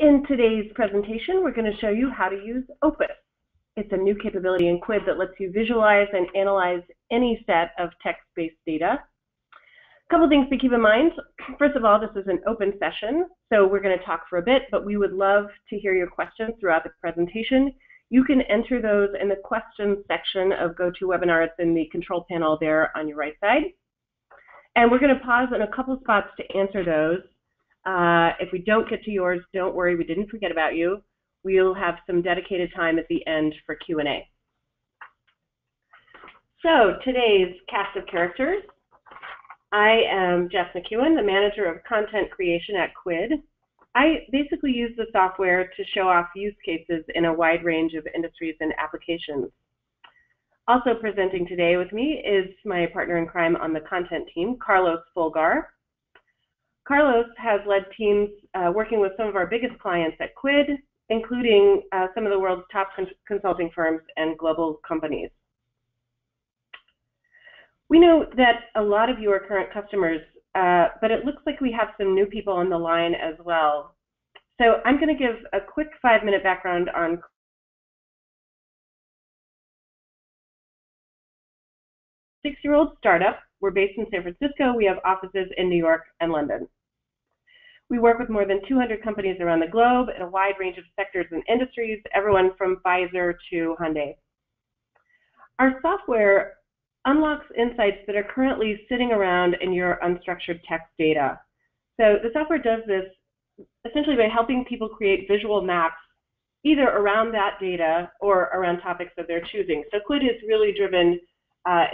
In today's presentation, we're going to show you how to use Opus. It's a new capability in Quid that lets you visualize and analyze any set of text-based data. A couple things to keep in mind. First of all, this is an open session, so we're going to talk for a bit, but we would love to hear your questions throughout the presentation. You can enter those in the questions section of GoToWebinar. It's in the control panel there on your right side. And we're going to pause in a couple spots to answer those. If we don't get to yours, don't worry, we didn't forget about you. We'll have some dedicated time at the end for Q&A. So today's cast of characters. I am Jess McEwen, the manager of content creation at Quid. I basically use the software to show off use cases in a wide range of industries and applications. Also presenting today with me is my partner in crime on the content team, Carlos Fulgar. Carlos has led teams working with some of our biggest clients at Quid, including some of the world's top consulting firms and global companies. We know that a lot of you are current customers, but it looks like we have some new people on the line as well. So I'm going to give a quick 5-minute background on a 6-year-old startup. We're based in San Francisco. We have offices in New York and London. We work with more than 200 companies around the globe in a wide range of sectors and industries, everyone from Pfizer to Hyundai. Our software unlocks insights that are currently sitting around in your unstructured text data. So the software does this essentially by helping people create visual maps either around that data or around topics of their choosing. So Quid is really driven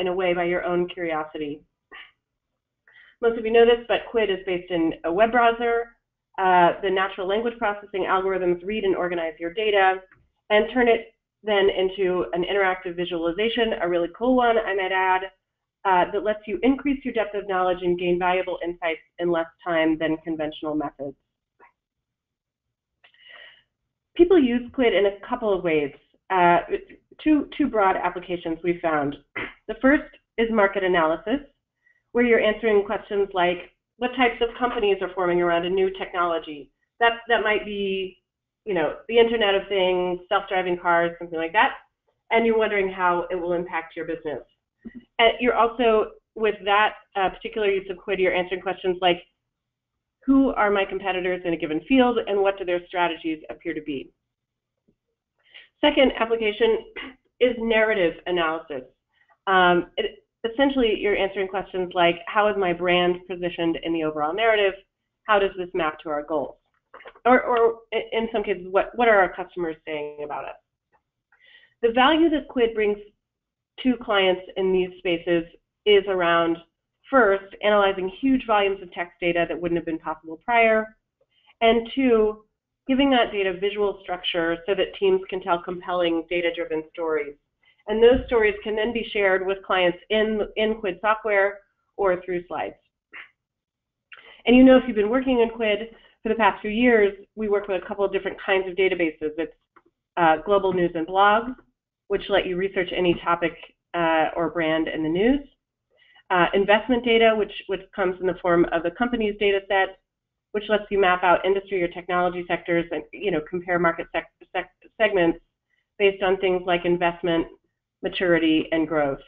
in a way by your own curiosity. Most of you know this, but Quid is based in a web browser. The natural language processing algorithms read and organize your data and turn it then into an interactive visualization, a really cool one, I might add, that lets you increase your depth of knowledge and gain valuable insights in less time than conventional methods. People use Quid in a couple of ways. Two broad applications we found. The first is market analysis, where you're answering questions like, what types of companies are forming around a new technology? That might be, you know, the Internet of Things, self-driving cars, something like that, and you're wondering how it will impact your business. And you're also, with that particular use of Quid, you're answering questions like, who are my competitors in a given field, and what do their strategies appear to be? Second application is narrative analysis. Essentially, you're answering questions like, how is my brand positioned in the overall narrative? How does this map to our goals? Or in some cases, what are our customers saying about us? The value that Quid brings to clients in these spaces is around, first, analyzing huge volumes of text data that wouldn't have been possible prior, and two, giving that data visual structure so that teams can tell compelling data-driven stories. And those stories can then be shared with clients in Quid software or through slides. And you know, if you've been working in Quid, for the past few years, we work with a couple of different kinds of databases. It's global news and blogs, which let you research any topic or brand in the news. Investment data, which comes in the form of the company's data set, which lets you map out industry or technology sectors and, you know, compare market segments based on things like investment, maturity, and growth.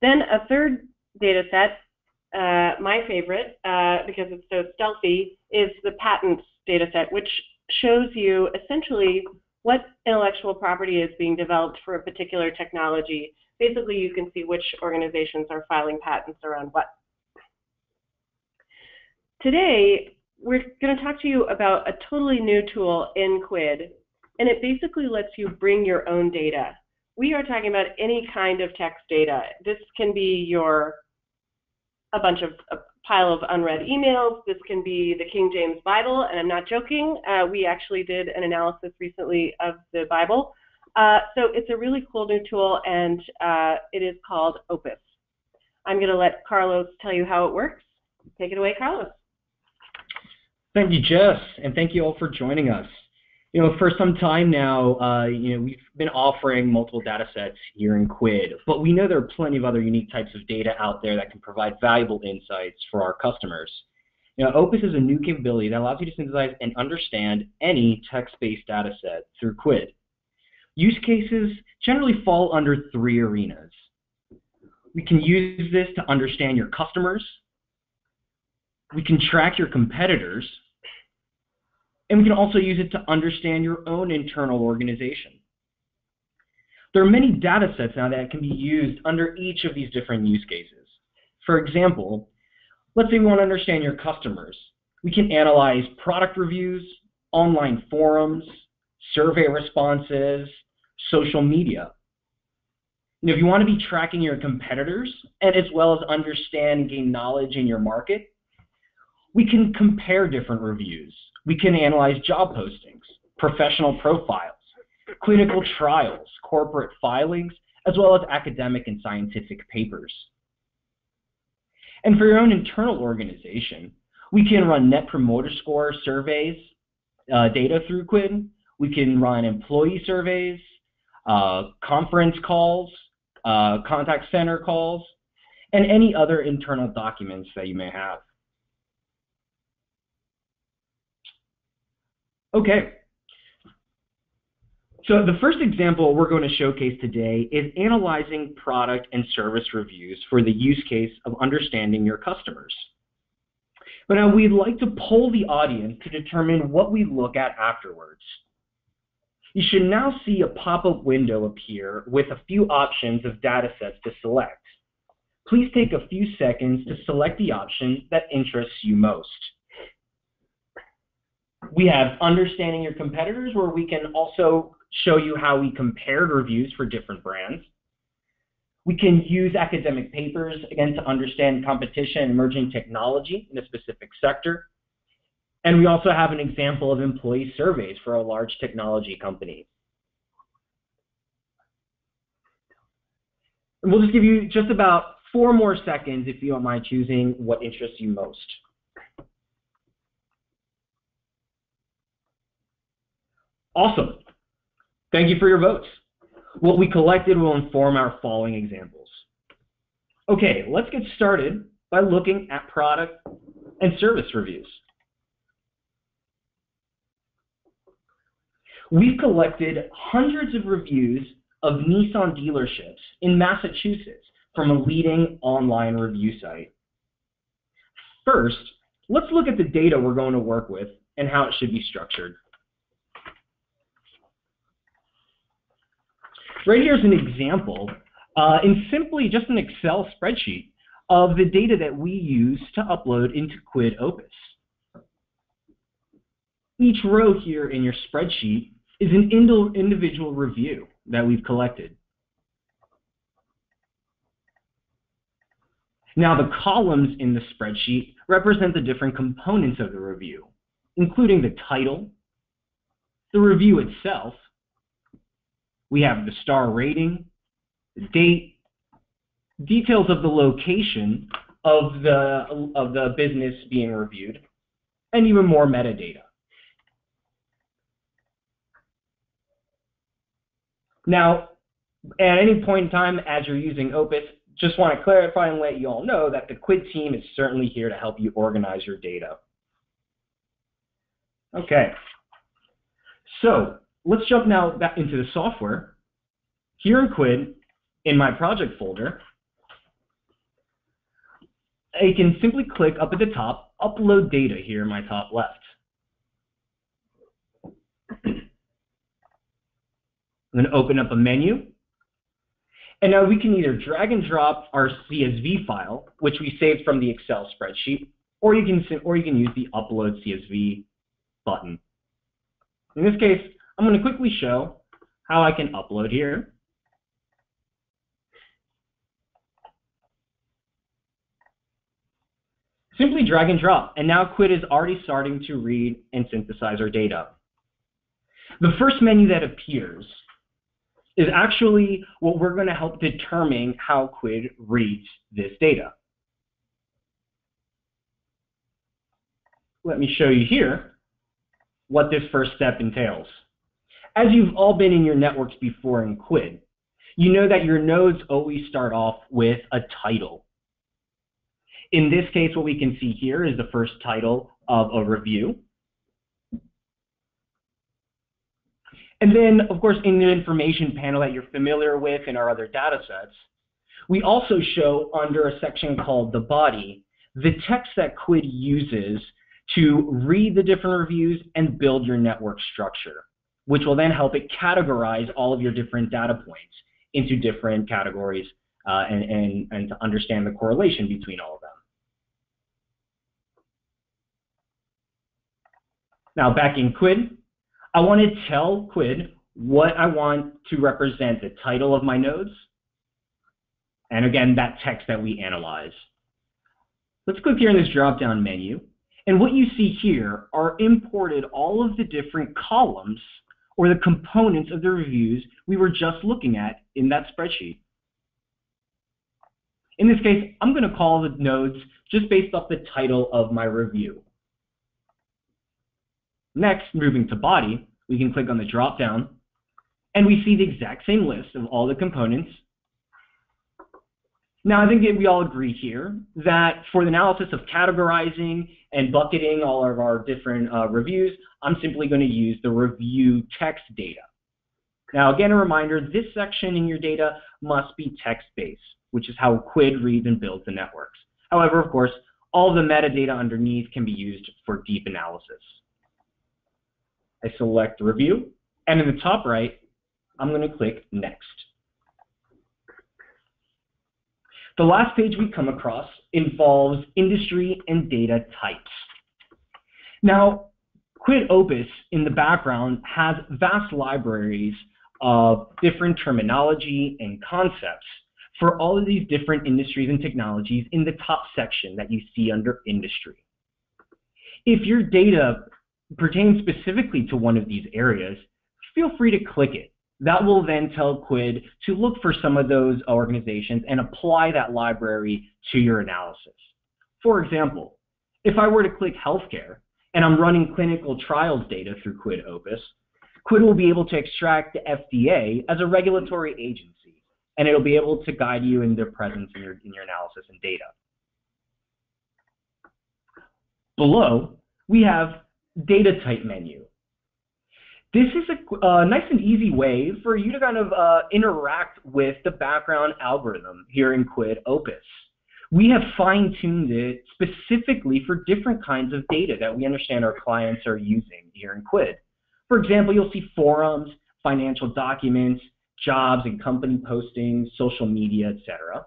Then a third data set, my favorite, because it's so stealthy, is the patents data set, which shows you essentially what intellectual property is being developed for a particular technology. Basically, you can see which organizations are filing patents around what. Today, we're going to talk to you about a totally new tool in Quid, and it basically lets you bring your own data. We are talking about any kind of text data. This can be a pile of unread emails. This can be the King James Bible, and I'm not joking. We actually did an analysis recently of the Bible. So it's a really cool new tool, and it is called Opus. I'm going to let Carlos tell you how it works. Take it away, Carlos. Thank you, Jess, and thank you all for joining us. You know, for some time now, we've been offering multiple data sets here in Quid, but we know there are plenty of other unique types of data out there that can provide valuable insights for our customers. You know, Opus is a new capability that allows you to synthesize and understand any text-based data set through Quid. Use cases generally fall under three arenas. We can use this to understand your customers, we can track your competitors, and we can also use it to understand your own internal organization. There are many data sets now that can be used under each of these different use cases. For example, let's say we want to understand your customers. We can analyze product reviews, online forums, survey responses, social media. And if you want to be tracking your competitors, and as well as understand and gain knowledge in your market, we can compare different reviews. We can analyze job postings, professional profiles, clinical trials, corporate filings, as well as academic and scientific papers. And for your own internal organization, we can run Net Promoter Score surveys data through Quid. We can run employee surveys, conference calls, contact center calls, and any other internal documents that you may have. Okay. So the first example we're going to showcase today is analyzing product and service reviews for the use case of understanding your customers. But now we'd like to poll the audience to determine what we look at afterwards. You should now see a pop-up window appear with a few options of data sets to select. Please take a few seconds to select the option that interests you most. We have understanding your competitors, where we can also show you how we compared reviews for different brands. We can use academic papers, again, to understand competition and emerging technology in a specific sector. And we also have an example of employee surveys for a large technology company. And we'll just give you just about 4 more seconds if you don't mind choosing what interests you most. Awesome. Thank you for your votes. What we collected will inform our following examples. Okay, let's get started by looking at product and service reviews. We've collected hundreds of reviews of Nissan dealerships in Massachusetts from a leading online review site. First, let's look at the data we're going to work with and how it should be structured. Right here is an example in simply just an Excel spreadsheet of the data that we use to upload into Quid Opus. Each row here in your spreadsheet is an individual review that we've collected. Now the columns in the spreadsheet represent the different components of the review, including the title, the review itself. We have the star rating, the date, details of the location of the business being reviewed, and even more metadata. Now, at any point in time as you're using Opus, just want to clarify and let you all know that the Quid team is certainly here to help you organize your data. Okay. So, let's jump now back into the software. Here in Quid, in my project folder, I can simply click up at the top, upload data here in my top left. I'm going to open up a menu. And now we can either drag and drop our CSV file, which we saved from the Excel spreadsheet, or you can use the upload CSV button. In this case, I'm going to quickly show how I can upload here. Simply drag and drop, and now Quid is already starting to read and synthesize our data. The first menu that appears is actually what we're going to help determine how Quid reads this data. Let me show you here what this first step entails. As you've all been in your networks before in Quid, you know that your nodes always start off with a title. In this case, what we can see here is the first title of a review. And then, of course, in the information panel that you're familiar with in our other data sets, we also show under a section called the body the text that Quid uses to read the different reviews and build your network structure, which will then help it categorize all of your different data points into different categories and to understand the correlation between all of them. Now, back in Quid, I want to tell Quid what I want to represent the title of my nodes, and again, that text that we analyze. Let's click here in this drop-down menu, and what you see here are imported all of the different columns or the components of the reviews we were just looking at in that spreadsheet. In this case, I'm going to call the nodes just based off the title of my review. Next, moving to body, we can click on the drop-down, and we see the exact same list of all the components. Now, I think that we all agree here that for the analysis of categorizing and bucketing all of our different reviews, I'm simply going to use the review text data. Now, again, a reminder, this section in your data must be text-based, which is how Quid reads and builds the networks. However, of course, all the metadata underneath can be used for deep analysis. I select Review, and in the top right, I'm going to click Next. The last page we come across involves industry and data types. Now, Quid Opus in the background has vast libraries of different terminology and concepts for all of these different industries and technologies in the top section that you see under Industry. If your data pertains specifically to one of these areas, feel free to click it. That will then tell Quid to look for some of those organizations and apply that library to your analysis. For example, if I were to click healthcare and I'm running clinical trials data through Quid Opus, Quid will be able to extract the FDA as a regulatory agency, and it'll be able to guide you in their presence in your analysis and data. Below, we have data type menu. This is a nice and easy way for you to kind of interact with the background algorithm here in Quid Opus. We have fine-tuned it specifically for different kinds of data that we understand our clients are using here in Quid. For example, you'll see forums, financial documents, jobs and company postings, social media, etc.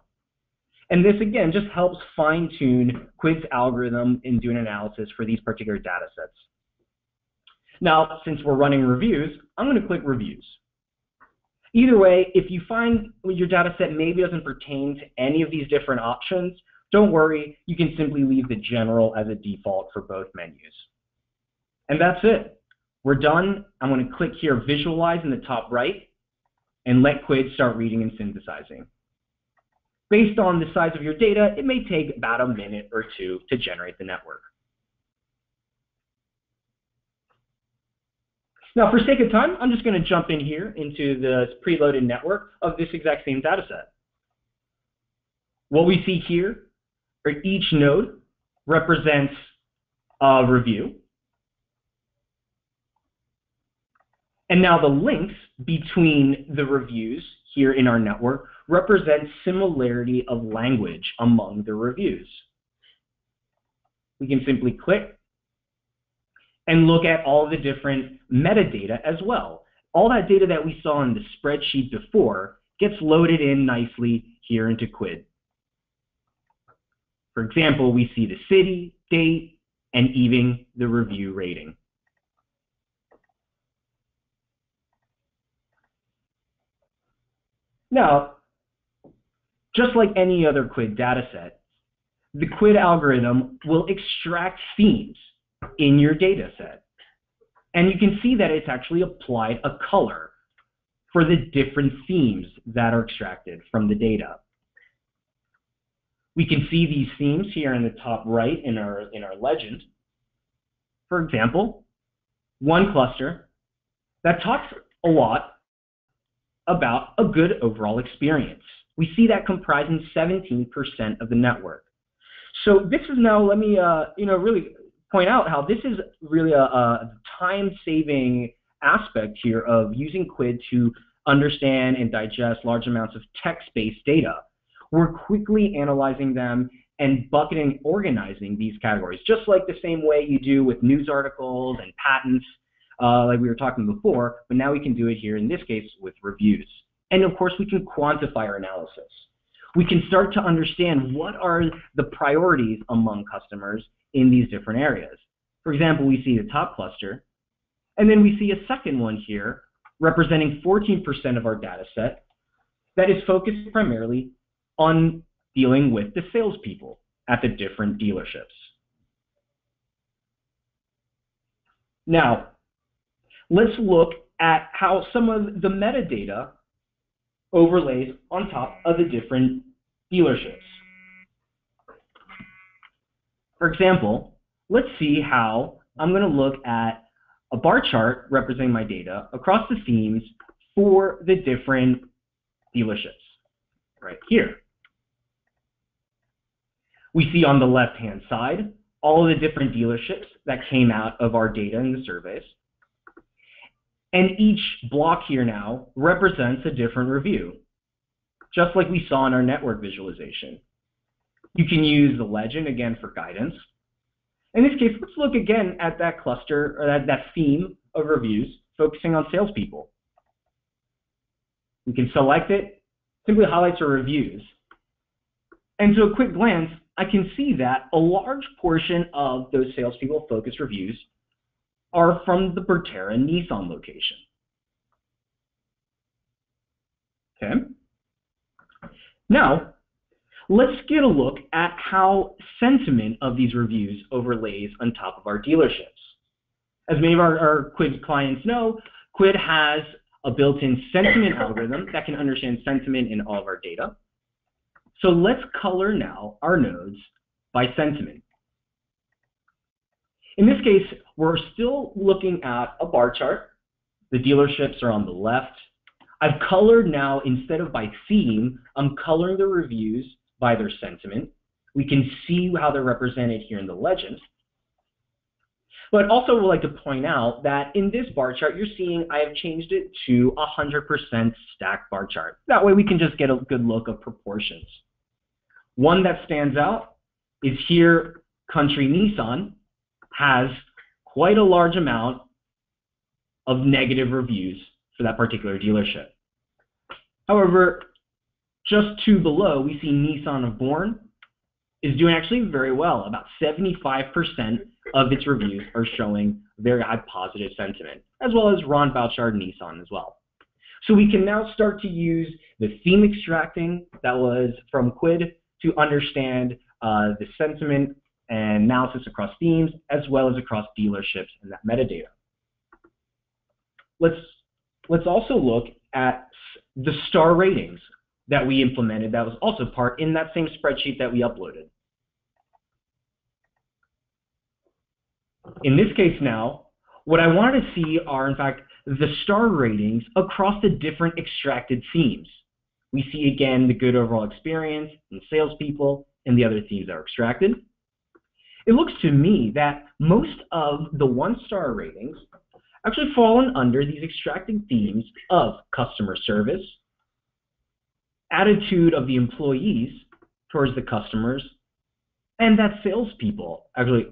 And this, again, just helps fine-tune Quid's algorithm in doing analysis for these particular data sets. Now, since we're running reviews, I'm going to click Reviews. Either way, if you find your data set maybe doesn't pertain to any of these different options, don't worry. You can simply leave the general as a default for both menus. And that's it. We're done. I'm going to click here Visualize in the top right and let Quid start reading and synthesizing. Based on the size of your data, it may take about a minute or two to generate the network. Now, for sake of time, I'm just going to jump in here into the preloaded network of this exact same data set. What we see here are each node represents a review. And now the links between the reviews here in our network represents similarity of language among the reviews. We can simply click and look at all the different metadata as well. All that data that we saw in the spreadsheet before gets loaded in nicely here into Quid. For example, we see the city, date, and even the review rating. Now, just like any other Quid dataset, the Quid algorithm will extract themes in your dataset. And you can see that it's actually applied a color for the different themes that are extracted from the data. We can see these themes here in the top right in our legend. For example, one cluster that talks a lot about a good overall experience. We see that comprising 17% of the network. So this is now, let me really point out how this is really a time-saving aspect here of using Quid to understand and digest large amounts of text-based data. We're quickly analyzing them and bucketing, organizing these categories, just like the same way you do with news articles and patents, like we were talking before, but now we can do it here in this case with reviews. And of course, we can quantify our analysis. We can start to understand what are the priorities among customers in these different areas. For example, we see the top cluster, and then we see a second one here representing 14% of our data set that is focused primarily on dealing with the salespeople at the different dealerships. Now, let's look at how some of the metadata overlays on top of the different dealerships. For example, let's see how I'm going to look at a bar chart representing my data across the themes for the different dealerships right here. We see on the left-hand side all of the different dealerships that came out of our data in the surveys. And each block here now represents a different review, just like we saw in our network visualization. You can use the legend again for guidance. In this case, let's look again at that cluster, or that theme of reviews focusing on salespeople. You can select it, simply highlights our reviews. And to a quick glance, I can see that a large portion of those salespeople focused reviews are from the Bertera Nissan location. Okay. Now, let's get a look at how sentiment of these reviews overlays on top of our dealerships. As many of our Quid clients know, Quid has a built-in sentiment algorithm that can understand sentiment in all of our data. So let's color now our nodes by sentiment. In this case, we're still looking at a bar chart. The dealerships are on the left. I've colored now, instead of by theme, I'm coloring the reviews by their sentiment. We can see how they're represented here in the legend. But also would like to point out that in this bar chart, you're seeing I have changed it to 100% stacked bar chart. That way we can just get a good look of proportions. One that stands out is here, Country Nissan has quite a large amount of negative reviews for that particular dealership. However, just two below, we see Nissan of Bourne is doing actually very well. About 75% of its reviews are showing very high positive sentiment, as well as Ron Bouchard Nissan as well. So we can now start to use the theme extracting that was from Quid to understand the sentiment and analysis across themes, as well as across dealerships and that metadata. Let's also look at the star ratings that we implemented that was also part in that same spreadsheet that we uploaded. In this case now, what I wanted to see are, in fact, the star ratings across the different extracted themes. We see, again, the good overall experience and salespeople and the other themes that are extracted. It looks to me that most of the one-star ratings actually fallen under these extracted themes of customer service, attitude of the employees towards the customers, and that salespeople actually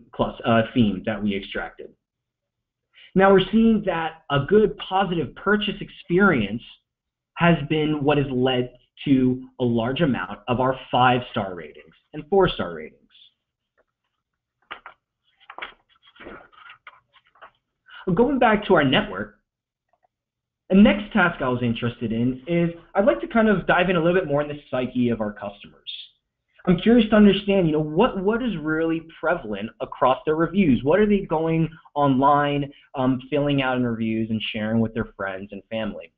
theme that we extracted. Now we're seeing that a good positive purchase experience has been what has led to a large amount of our 5-star ratings and 4-star ratings. Going back to our network, the next task I was interested in is I'd like to kind of dive in a little bit more in the psyche of our customers. I'm curious to understand, you know, what is really prevalent across their reviews? What are they going online, filling out in reviews and sharing with their friends and family?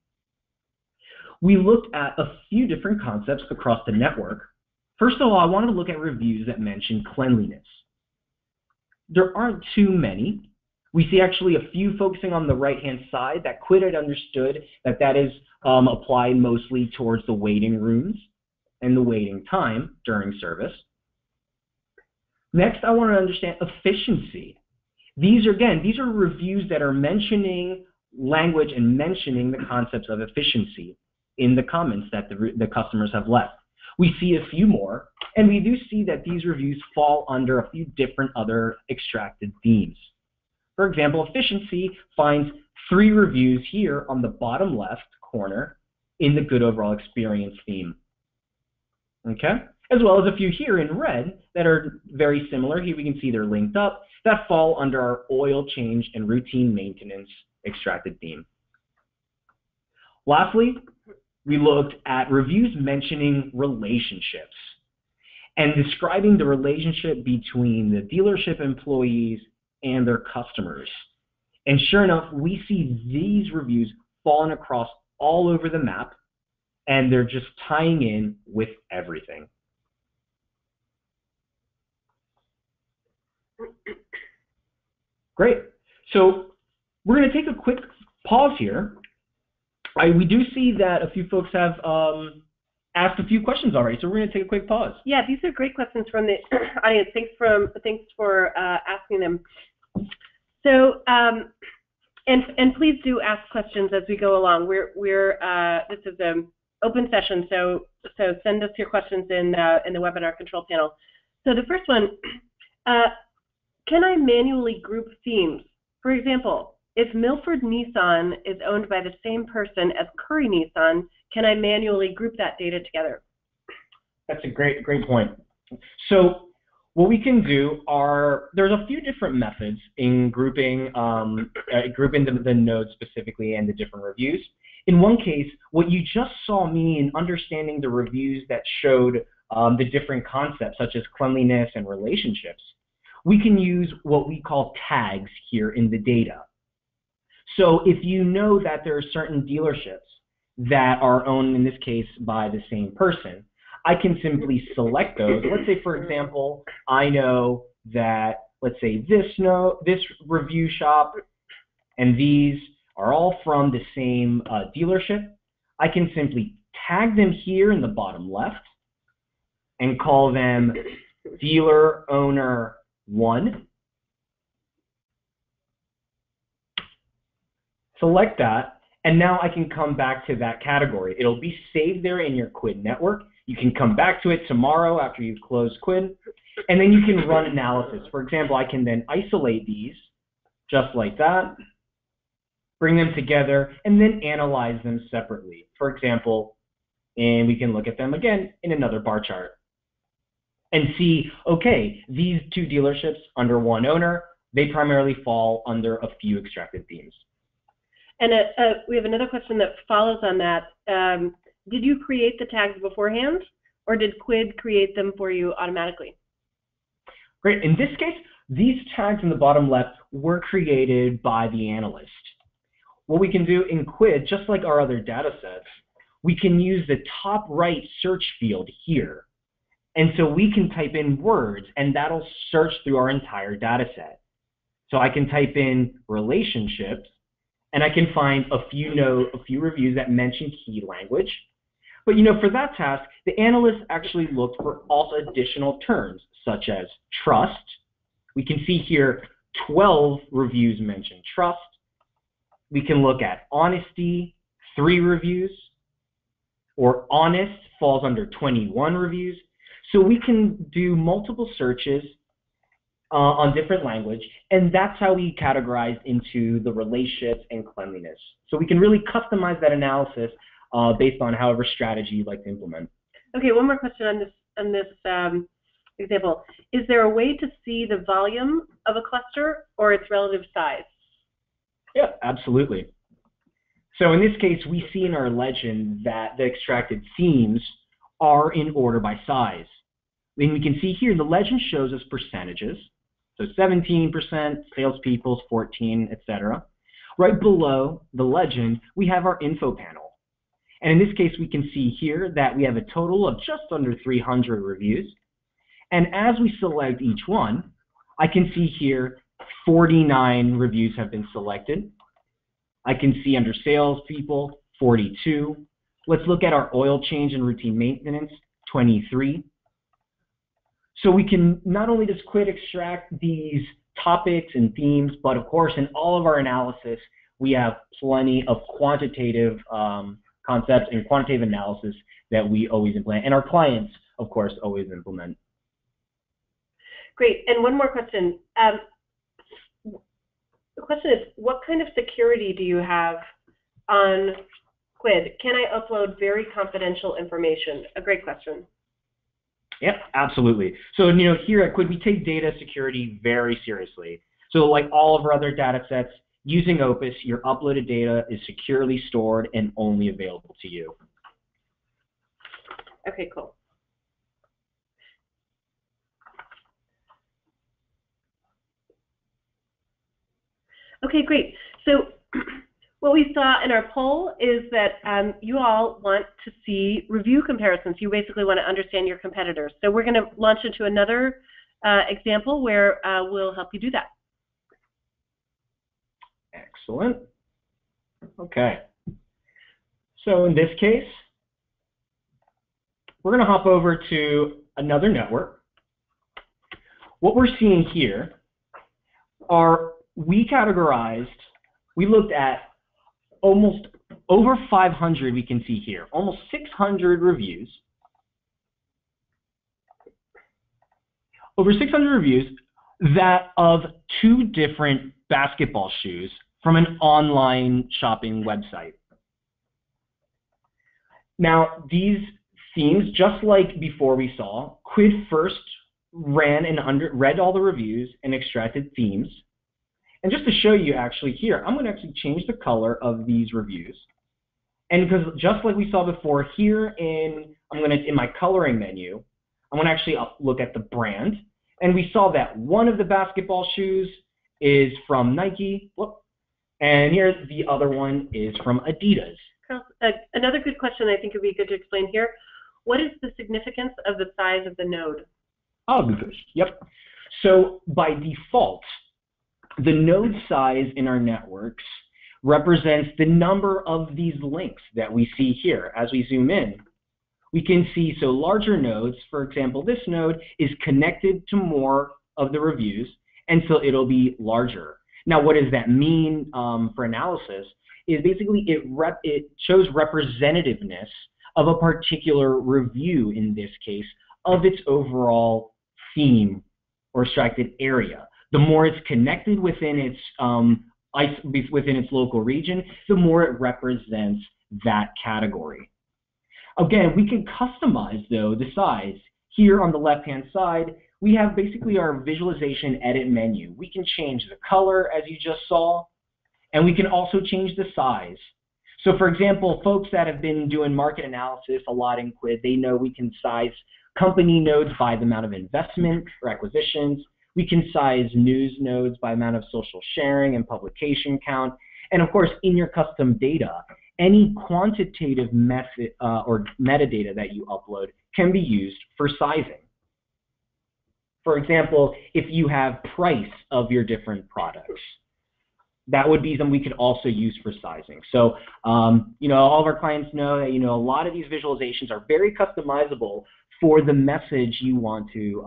We looked at a few different concepts across the network. First of all, I wanted to look at reviews that mention cleanliness. There aren't too many. We see actually a few focusing on the right-hand side that Quid had understood that that is applied mostly towards the waiting rooms and the waiting time during service. Next, I want to understand efficiency. These are, again, these are reviews that are mentioning language and mentioning the concepts of efficiency in the comments that the customers have left. We see a few more, and we do see that these reviews fall under a few different other extracted themes. For example, efficiency finds 3 reviews here on the bottom left corner in the good overall experience theme. Okay? As well as a few here in red that are very similar. Here we can see they're linked up, that fall under our oil change and routine maintenance extracted theme. Lastly, we looked at reviews mentioning relationships and describing the relationship between the dealership employees and their customers. And sure enough, we see these reviews falling across all over the map, and they're just tying in with everything. Great. So we're going to take a quick pause here. We do see that a few folks have asked a few questions already, so we're going to take a quick pause. Yeah, these are great questions from the audience. Thanks for asking them. So, and please do ask questions as we go along. This is an open session, so send us your questions in the webinar control panel. So the first one, can I manually group themes? For example, if Milford Nissan is owned by the same person as Curry Nissan, can I manually group that data together? That's a great point. So what we can do are, there's a few different methods in grouping, grouping the nodes specifically and the different reviews. In one case, what you just saw me in understanding the reviews that showed the different concepts such as cleanliness and relationships, we can use what we call tags here in the data. So if you know that there are certain dealerships that are owned, in this case, by the same person, I can simply select those. Let's say, for example, I know that, let's say, this review shop and these are all from the same dealership. I can simply tag them here in the bottom left and call them dealer owner 1. Select that, and now I can come back to that category. It'll be saved there in your Quid network. You can come back to it tomorrow after you've closed Quid, and then you can run analysis. For example, I can then isolate these just like that, bring them together, and then analyze them separately. For example, and we can look at them again in another bar chart and see, okay, these 2 dealerships under 1 owner, they primarily fall under a few extracted themes. And we have another question that follows on that. Did you create the tags beforehand, or did Quid create them for you automatically? Great. In this case, these tags in the bottom left were created by the analyst. What we can do in Quid, just like our other data sets, we can use the top right search field here. And so we can type in words, and that'll search through our entire data set. So I can type in relationships, and I can find a few reviews that mention key language. But you know, for that task, the analyst actually looked for also additional terms, such as trust. We can see here 12 reviews mention trust. We can look at honesty, 3 reviews, or honest falls under 21 reviews. So we can do multiple searches on different language, and that's how we categorize into the relationships and cleanliness. So we can really customize that analysis based on however strategy you'd like to implement. Okay, one more question on this example. Is there a way to see the volume of a cluster or its relative size? Yeah, absolutely. So in this case, we see in our legend that the extracted themes are in order by size. And we can see here the legend shows us percentages. So 17%, salespeople, 14, etc. Right below the legend, we have our info panel. And in this case, we can see here that we have a total of just under 300 reviews. And as we select each one, I can see here 49 reviews have been selected. I can see under salespeople, 42. Let's look at our oil change and routine maintenance, 23. So we can not only does Quid extract these topics and themes, but of course in all of our analysis, we have plenty of quantitative concepts and quantitative analysis that we always implement, and our clients, of course, always implement. Great. And one more question. The question is, what kind of security do you have on Quid? Can I upload very confidential information? A great question. Yep, absolutely. So, you know, here at Quid, we take data security very seriously. So, like all of our other data sets, using Opus, your uploaded data is securely stored and only available to you. Okay, cool. Okay, great. So what we saw in our poll is that you all want to see review comparisons. You basically want to understand your competitors. So we're going to launch into another example where we'll help you do that. Excellent. Okay. So in this case, we're going to hop over to another network. What we're seeing here are we looked at almost over 500, we can see here, almost 600 reviews. Over 600 reviews that of two different basketball shoes from an online shopping website. Now, these themes, just like before we saw, Quid first ran and read all the reviews and extracted themes. And just to show you actually here, I'm going to actually change the color of these reviews. And because just like we saw before here in my coloring menu, I'm going to actually look at the brand. And we saw that one of the basketball shoes is from Nike. Whoop. And here the other one is from Adidas. Another good question I think would be good to explain here. What is the significance of the size of the node? Oh, good. Yep. So by default, the node size in our networks represents the number of these links that we see here. As we zoom in, we can see so larger nodes, for example, this node is connected to more of the reviews, and so it'll be larger. Now, what does that mean for analysis? Is basically it shows representativeness of a particular review, in this case, of its overall theme or extracted area. The more it's connected within its local region, the more it represents that category. Again, we can customize, though, the size. Here on the left-hand side, we have basically our visualization edit menu. We can change the color, as you just saw, and we can also change the size. So, for example, folks that have been doing market analysis a lot in Quid, they know we can size company nodes by the amount of investment or acquisitions. We can size news nodes by amount of social sharing and publication count. And, of course, in your custom data, any quantitative method, or metadata that you upload can be used for sizing. For example, if you have price of your different products, that would be something we could also use for sizing. So, you know, all of our clients know that, you know, a lot of these visualizations are very customizable for the message you want to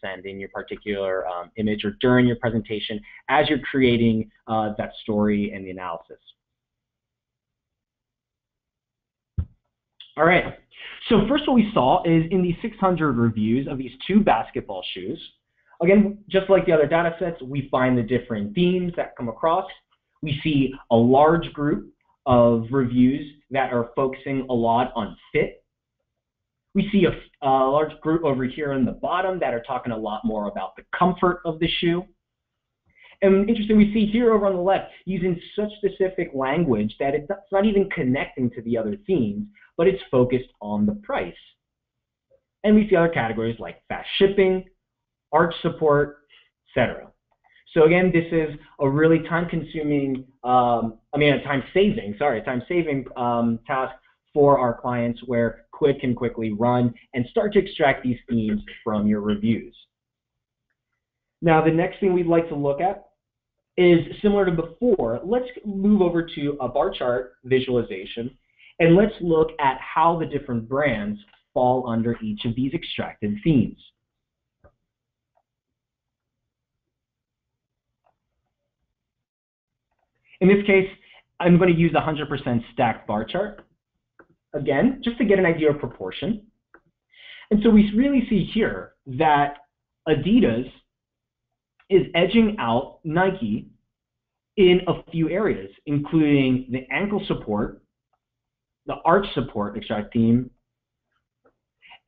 send in your particular image or during your presentation as you're creating that story and the analysis. All right. So first, what we saw is in the 600 reviews of these two basketball shoes. Again, just like the other data sets, we find the different themes that come across. We see a large group of reviews that are focusing a lot on fit. We see a large group over here on the bottom that are talking a lot more about the comfort of the shoe. And interesting, we see here over on the left using such specific language that it's not even connecting to the other themes, but it's focused on the price. And we see other categories like fast shipping, arch support, etc. So again, this is a really time-consuming, time-saving task for our clients where Quid can quickly run and start to extract these themes from your reviews. Now, the next thing we'd like to look at is similar to before. Let's move over to a bar chart visualization, and let's look at how the different brands fall under each of these extracted themes. In this case, I'm going to use 100% stacked bar chart, again, just to get an idea of proportion. And so we really see here that Adidas is edging out Nike in a few areas, including the ankle support, the arch support, extract theme.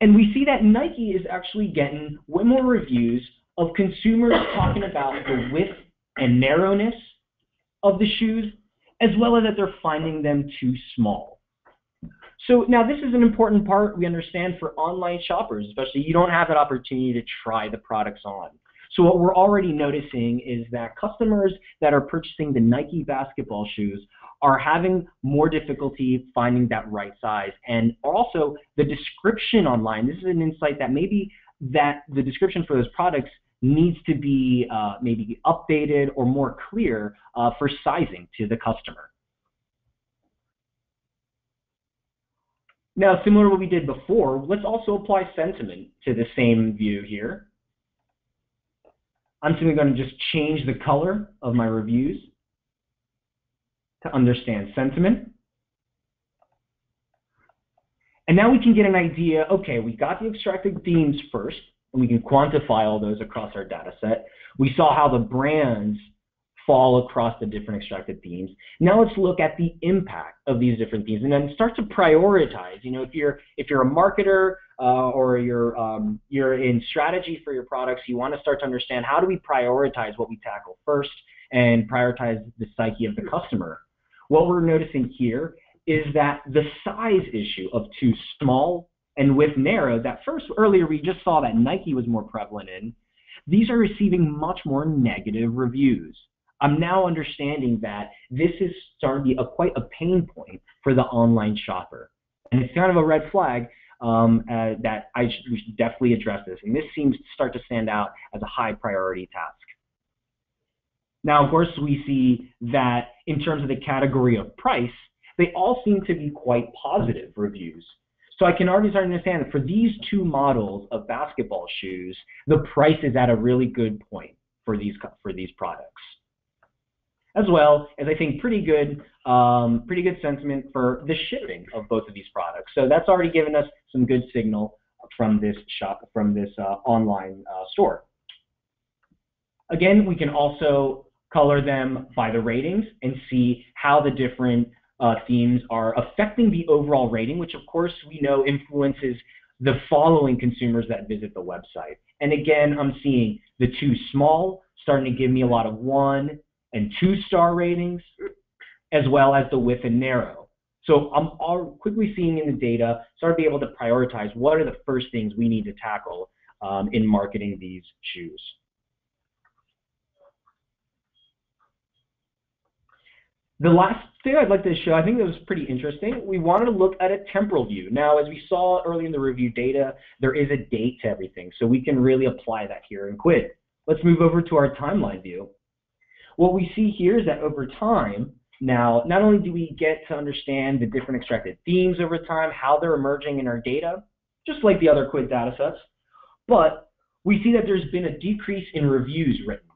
And we see that Nike is actually getting way more reviews of consumers talking about the width and narrowness of the shoes, as well as that they're finding them too small. So now this is an important part, we understand, for online shoppers, especially. You don't have that opportunity to try the products on. So what we're already noticing is that customers that are purchasing the Nike basketball shoes are having more difficulty finding that right size. And also the description online, this is an insight that maybe that the description for those products needs to be maybe updated or more clear for sizing to the customer. Now, similar to what we did before, let's also apply sentiment to the same view here. I'm simply going to just change the color of my reviews to understand sentiment. And now we can get an idea, okay, we got the extracted themes first, and we can quantify all those across our data set. We saw how the brands fall across the different extracted themes. Now let's look at the impact of these different themes and then start to prioritize. You know, if you're a marketer or you're in strategy for your products, you want to start to understand how do we prioritize what we tackle first and prioritize the psyche of the customer. What we're noticing here is that the size issue of too small and width narrow, that first earlier we just saw that Nike was more prevalent in, these are receiving much more negative reviews. I'm now understanding that this is starting to be quite a pain point for the online shopper. And it's kind of a red flag that we should definitely address this. And this seems to start to stand out as a high priority task. Now, of course, we see that in terms of the category of price, they all seem to be quite positive reviews. So I can already start to understand that for these two models of basketball shoes, the price is at a really good point for these products. As well as, I think, pretty good sentiment for the shipping of both of these products. So that's already given us some good signal from this shop, from this online store. Again, we can also color them by the ratings and see how the different themes are affecting the overall rating, which of course we know influences the following consumers that visit the website. And again, I'm seeing the too small starting to give me a lot of 1- and 2-star ratings, as well as the width and narrow. So I'm quickly seeing in the data, start to be able to prioritize what are the first things we need to tackle in marketing these shoes. The last thing I'd like to show, I think that was pretty interesting, we wanted to look at a temporal view. Now, as we saw early in the review data, there is a date to everything, so we can really apply that here in Quid. Let's move over to our timeline view. What we see here is that over time, now, not only do we get to understand the different extracted themes over time, how they're emerging in our data, just like the other Quid data sets, but we see that there's been a decrease in reviews written.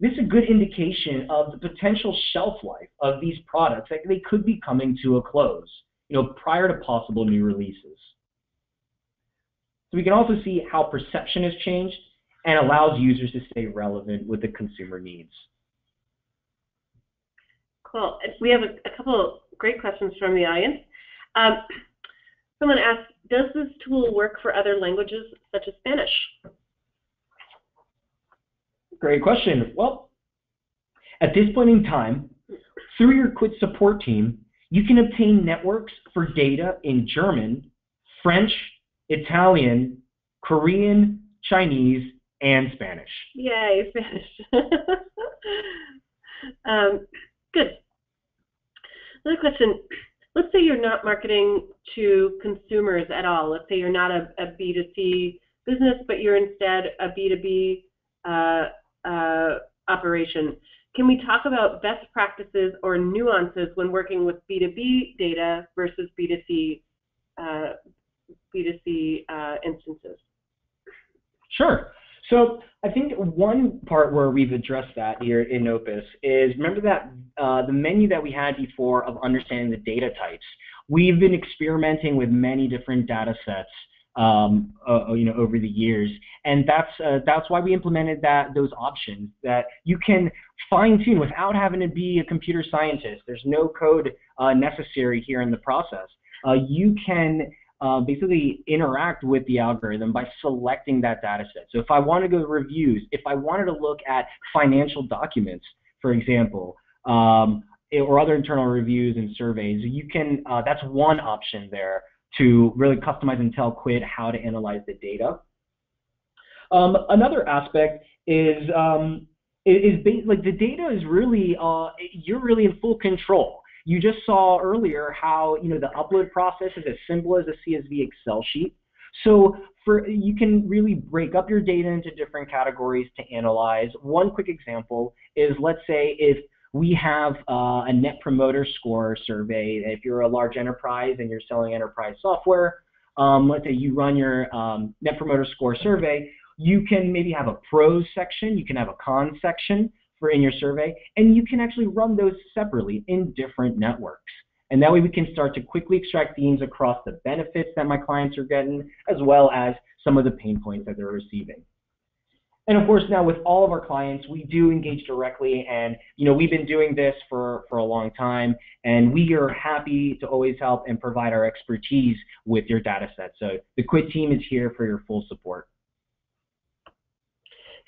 This is a good indication of the potential shelf life of these products, that they could be coming to a close, you know, prior to possible new releases. So we can also see how perception has changed and allows users to stay relevant with the consumer needs. Cool. We have a couple of great questions from the audience. Someone asked, does this tool work for other languages such as Spanish? Great question. Well, at this point in time, through your Quid support team, you can obtain networks for data in German, French, Italian, Korean, Chinese, and Spanish. Yay, Spanish. Good. Another question. Let's say you're not marketing to consumers at all. Let's say you're not a B2C business, but you're instead a B2B operation. Can we talk about best practices or nuances when working with B2B data versus B2C instances? Sure. So I think one part where we've addressed that here in Opus is, remember that the menu that we had before of understanding the data types. We've been experimenting with many different data sets over the years, and that's why we implemented those options that you can fine tune without having to be a computer scientist. There's no code necessary here in the process. You can basically interact with the algorithm by selecting that data set. So if I want to go to reviews, if I wanted to look at financial documents, for example, or other internal reviews and surveys, you can. That's one option there to really customize and tell Quid how to analyze the data. Another aspect is like the data is really you're really in full control. You just saw earlier how the upload process is as simple as a CSV Excel sheet. So you can really break up your data into different categories to analyze. One quick example is, let's say if we have a Net Promoter Score survey. If you're a large enterprise and you're selling enterprise software, let's say you run your Net Promoter Score survey, you can maybe have a pros section, you can have a cons section in your survey, and you can actually run those separately in different networks. And that way we can start to quickly extract themes across the benefits that my clients are getting, as well as some of the pain points that they're receiving. And of course, now with all of our clients, we do engage directly, and we've been doing this for a long time, and we are happy to always help and provide our expertise with your data set. So the Quid team is here for your full support.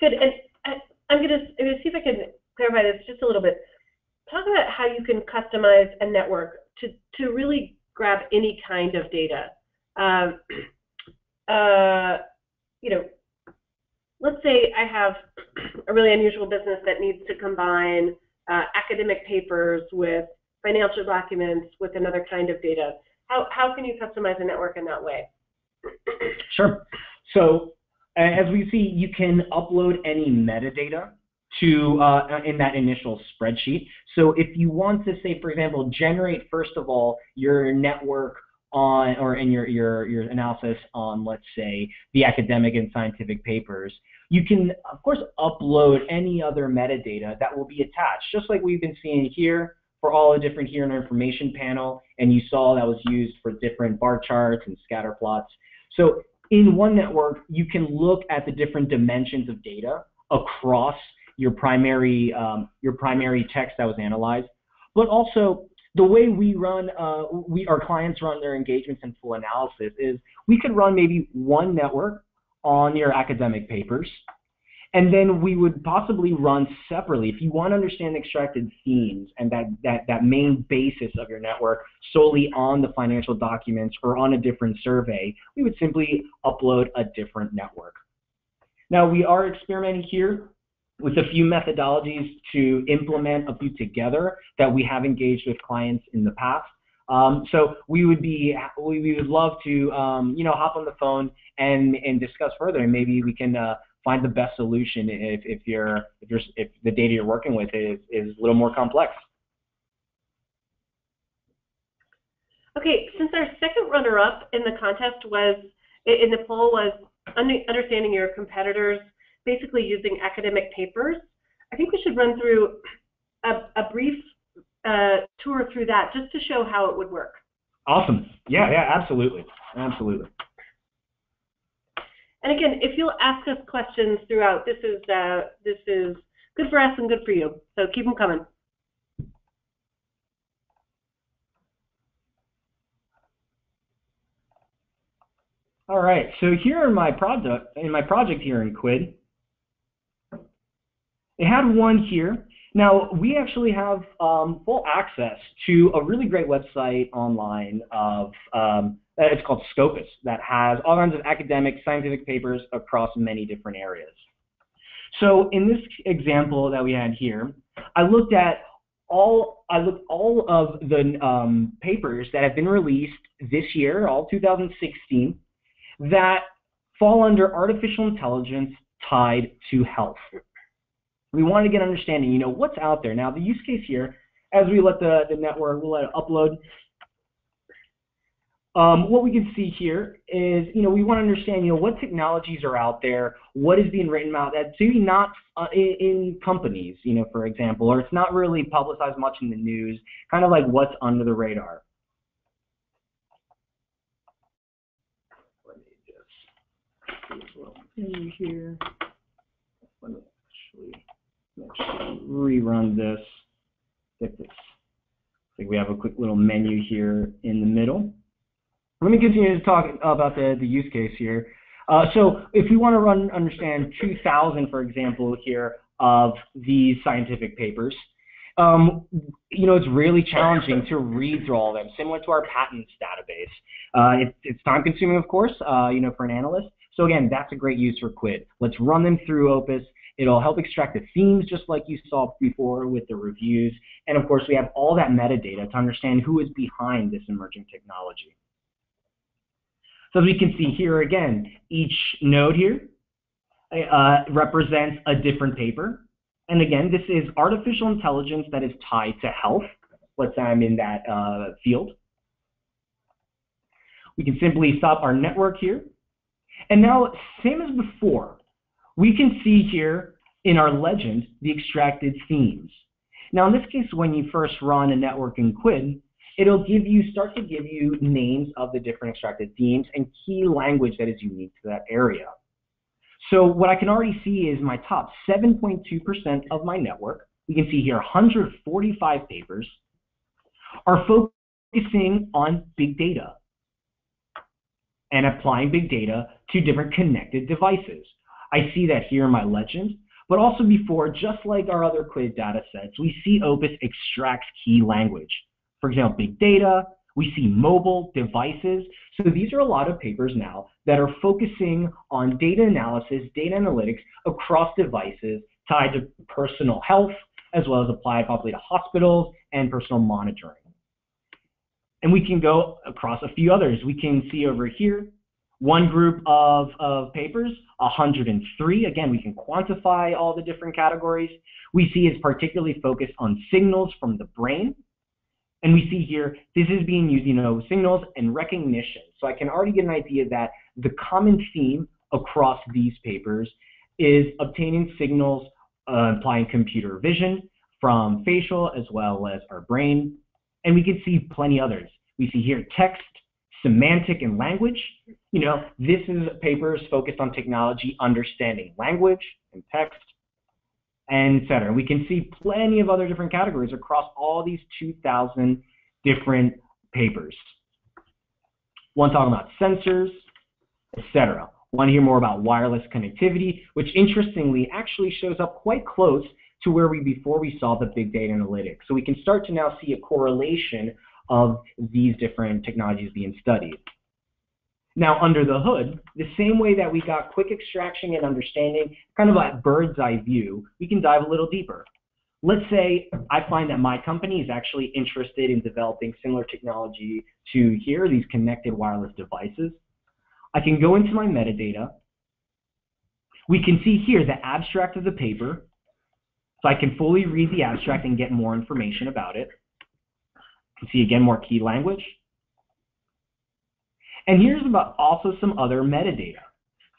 Good, and I'm going to see if I can clarify this just a little bit. Talk about how you can customize a network to really grab any kind of data. Let's say I have a really unusual business that needs to combine academic papers with financial documents with another kind of data. How can you customize a network in that way? Sure. So as we see, you can upload any metadata to in that initial spreadsheet. So if you want to say, for example, generate first of all your network on, or in your analysis on, let's say, the academic and scientific papers, you can of course upload any other metadata that will be attached, just like we've been seeing here for all the different here in our information panel, and you saw that was used for different bar charts and scatter plots. So in one network, you can look at the different dimensions of data across your primary text that was analyzed, but also the way we run, our clients run their engagements and full analysis is we could run maybe one network on your academic papers, and then we would possibly run separately if you want to understand extracted themes and that main basis of your network solely on the financial documents or on a different survey. We would simply upload a different network. Now we are experimenting here with a few methodologies to implement a few together that we have engaged with clients in the past. So we would love to hop on the phone and discuss further, and maybe we can find the best solution if the data you're working with is a little more complex. Okay, since our second runner-up in the contest was in the poll was understanding your competitors, basically using academic papers, I think we should run through a brief tour through that just to show how it would work. Awesome. Yeah, absolutely. Absolutely. And again, if you'll ask us questions throughout, this is good for us and good for you. So keep them coming. All right. So here in my project here in Quid, it had one here. Now, we actually have full access to a really great website online of, it's called Scopus, that has all kinds of academic, scientific papers across many different areas. So in this example that we had here, I looked all of the papers that have been released this year, all 2016, that fall under artificial intelligence tied to health. We want to get understanding, what's out there. Now, the use case here, as we let the network, we'll let it upload. What we can see here is, we want to understand, what technologies are out there, what is being written about that's maybe not in companies, for example, or it's not really publicized much in the news, kind of like what's under the radar. Let me just do a little thing here. Let me actually rerun this. I think we have a quick little menu here in the middle. Let me continue to talk about the use case here. So if we want to understand 2,000, for example, here of these scientific papers, it's really challenging to read through all of them, similar to our patents database. It's time-consuming, of course, for an analyst. So again, that's a great use for Quid. Let's run them through Opus. It'll help extract the themes, just like you saw before with the reviews. And of course, we have all that metadata to understand who is behind this emerging technology. So as we can see here again, each node here represents a different paper. And again, this is artificial intelligence that is tied to health. Let's say I'm in that field. We can simply stop our network here. And now, same as before, we can see here in our legend the extracted themes. Now, in this case, when you first run a network in Quid, it'll give you, start to give you names of the different extracted themes and key language that is unique to that area. So what I can already see is my top 7.2% of my network, we can see here 145 papers, are focusing on big data and applying big data to different connected devices. I see that here in my legend, but also before, just like our other Quid data sets, we see Opus extracts key language. For example, big data, we see mobile devices. So these are a lot of papers now that are focusing on data analysis, data analytics across devices tied to personal health, as well as applied probably to hospitals and personal monitoring. And we can go across a few others. We can see over here one group of papers, 103. Again, we can quantify all the different categories. We see is particularly focused on signals from the brain. And we see here, this is being used, signals and recognition. So I can already get an idea that the common theme across these papers is obtaining signals, applying computer vision from facial as well as our brain. And we can see plenty others. We see here text, semantic, and language. This is papers focused on technology, understanding language and text, and et cetera. We can see plenty of other different categories across all these 2,000 different papers. One talking about sensors, et cetera. One hear more about wireless connectivity, which interestingly actually shows up quite close to where before we saw the big data analytics. So we can start to now see a correlation of these different technologies being studied. Now, under the hood, the same way that we got quick extraction and understanding, kind of like bird's eye view, we can dive a little deeper. Let's say I find that my company is actually interested in developing similar technology to here, these connected wireless devices. I can go into my metadata. We can see here the abstract of the paper, so I can fully read the abstract and get more information about it. You can see, again, more key language. And here's about also some other metadata.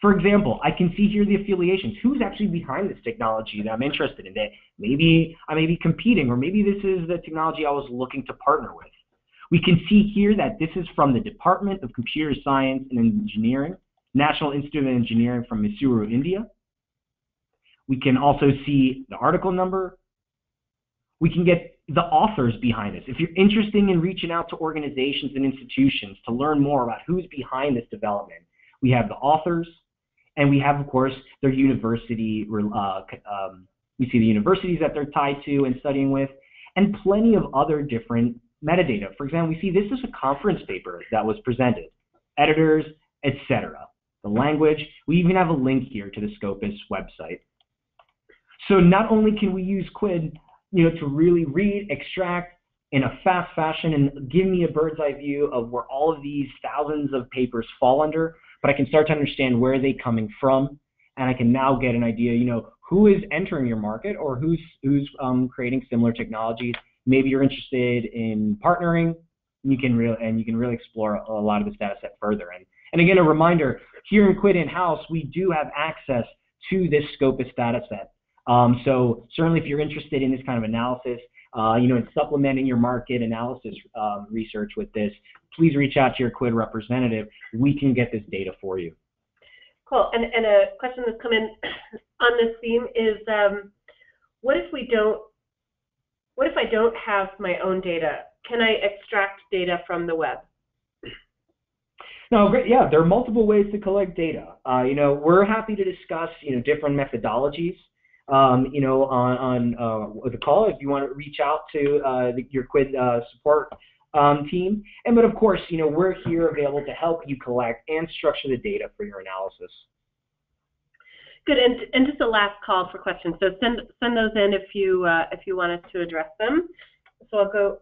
For example, I can see here the affiliations. Who's actually behind this technology that I'm interested in? That maybe I may be competing, or maybe this is the technology I was looking to partner with. We can see here that this is from the Department of Computer Science and Engineering, National Institute of Engineering from Mysuru, India. We can also see the article number. We can get the authors behind this. If you're interested in reaching out to organizations and institutions to learn more about who's behind this development, we have the authors, and we have, of course, their university. We see the universities that they're tied to and studying with, and plenty of other different metadata. For example, we see this is a conference paper that was presented, editors, etc. The language. We even have a link here to the Scopus website. So not only can we use Quid to really read, extract in a fast fashion and give me a bird's eye view of where all of these thousands of papers fall under, but I can start to understand where are they coming from, and I can now get an idea, who is entering your market or who's creating similar technologies. Maybe you're interested in partnering, you can really explore a lot of this data set further. And again, a reminder, here in Quid in-house, we do have access to this Scopus data set. So certainly if you're interested in this kind of analysis, in supplementing your market analysis research with this, please reach out to your Quid representative. We can get this data for you. Cool. And a question that's come in on this theme is, what if I don't have my own data? Can I extract data from the web? No, great. Yeah, there are multiple ways to collect data. We're happy to discuss different methodologies. On the call, if you want to reach out to your Quid support team. But of course, we're here available to help you collect and structure the data for your analysis. Good, and just a last call for questions. So send those in if you want us to address them. So I'll go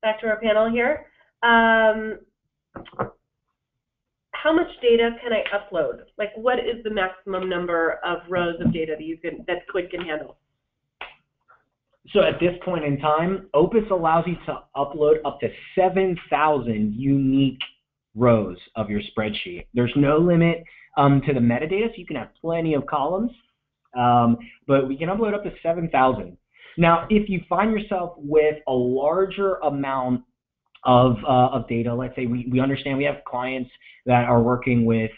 back to our panel here. How much data can I upload? Like, what is the maximum number of rows of data that Quid can handle? So at this point in time, Opus allows you to upload up to 7,000 unique rows of your spreadsheet. There's no limit to the metadata, so you can have plenty of columns, but we can upload up to 7,000. Now, if you find yourself with a larger amount of data, let's say we understand we have clients that are working with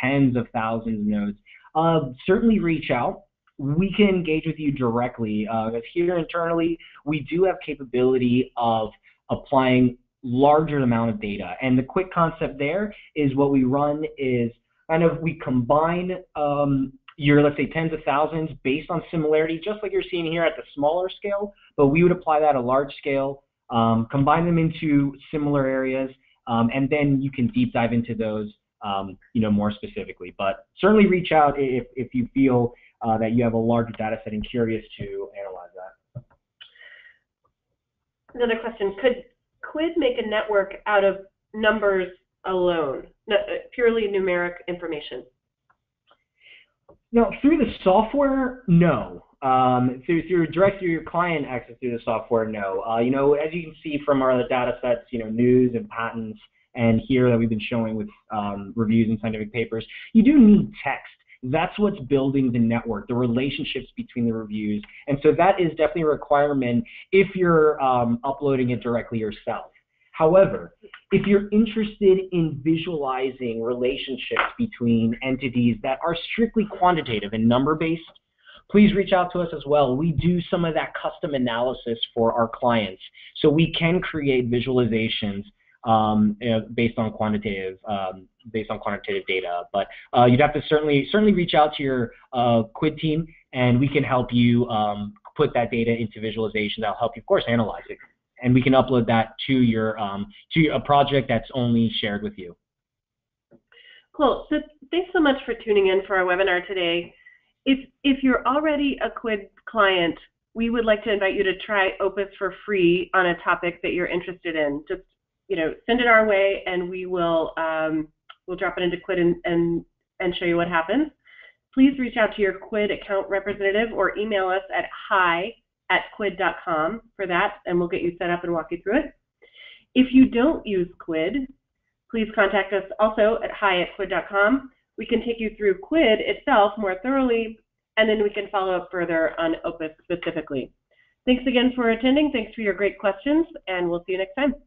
tens of thousands of nodes, certainly reach out. We can engage with you directly. Here internally, we do have capability of applying larger amount of data, and the quick concept there is what we run is kind of we combine your, let's say, tens of thousands based on similarity, just like you're seeing here at the smaller scale, but we would apply that at a large scale. Combine them into similar areas, and then you can deep dive into those, more specifically. But certainly reach out if you feel that you have a larger data set and curious to analyze that. Another question: could Quid make a network out of numbers alone, purely numeric information? No, through the software, no. Through your client access through the software, no. As you can see from our other data sets, news and patents, and here that we've been showing with reviews and scientific papers, you do need text. That's what's building the network, the relationships between the reviews, and so that is definitely a requirement if you're uploading it directly yourself. However, if you're interested in visualizing relationships between entities that are strictly quantitative and number-based, please reach out to us as well. We do some of that custom analysis for our clients, so we can create visualizations based on quantitative data. But you'd have to certainly reach out to your Quid team, and we can help you put that data into visualization. That'll help you, of course, analyze it, and we can upload that to your a project that's only shared with you. Cool. So thanks so much for tuning in for our webinar today. If you're already a Quid client, we would like to invite you to try Opus for free on a topic that you're interested in. Just send it our way, and we will we'll drop it into Quid and show you what happens. Please reach out to your Quid account representative or email us at hi@quid.com for that, and we'll get you set up and walk you through it. If you don't use Quid, please contact us also at hi@quid.com. We can take you through Quid itself more thoroughly, and then we can follow up further on Opus specifically. Thanks again for attending. Thanks for your great questions, and we'll see you next time.